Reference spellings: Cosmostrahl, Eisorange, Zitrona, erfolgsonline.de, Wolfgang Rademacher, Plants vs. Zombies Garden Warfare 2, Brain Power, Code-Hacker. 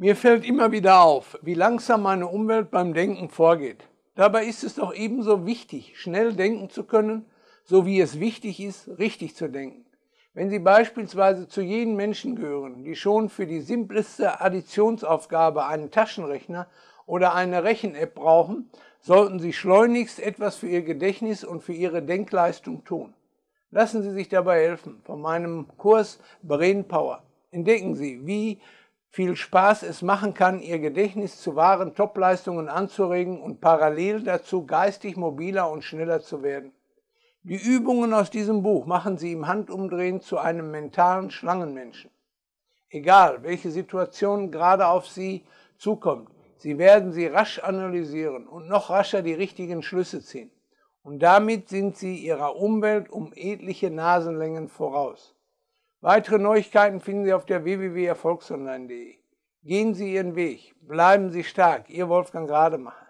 Mir fällt immer wieder auf, wie langsam meine Umwelt beim Denken vorgeht. Dabei ist es doch ebenso wichtig, schnell denken zu können, so wie es wichtig ist, richtig zu denken. Wenn Sie beispielsweise zu jenen Menschen gehören, die schon für die simpleste Additionsaufgabe einen Taschenrechner oder eine Rechen-App brauchen, sollten Sie schleunigst etwas für Ihr Gedächtnis und für Ihre Denkleistung tun. Lassen Sie sich dabei helfen von meinem Kurs Brain Power. Entdecken Sie, wie viel Spaß es machen kann, Ihr Gedächtnis zu wahren Topleistungen anzuregen und parallel dazu geistig mobiler und schneller zu werden. Die Übungen aus diesem Buch machen Sie im Handumdrehen zu einem mentalen Schlangenmenschen. Egal, welche Situation gerade auf Sie zukommt, Sie werden sie rasch analysieren und noch rascher die richtigen Schlüsse ziehen. Und damit sind Sie Ihrer Umwelt um etliche Nasenlängen voraus. Weitere Neuigkeiten finden Sie auf der www.erfolgsonline.de. Gehen Sie Ihren Weg, bleiben Sie stark, Ihr Wolfgang Rademacher.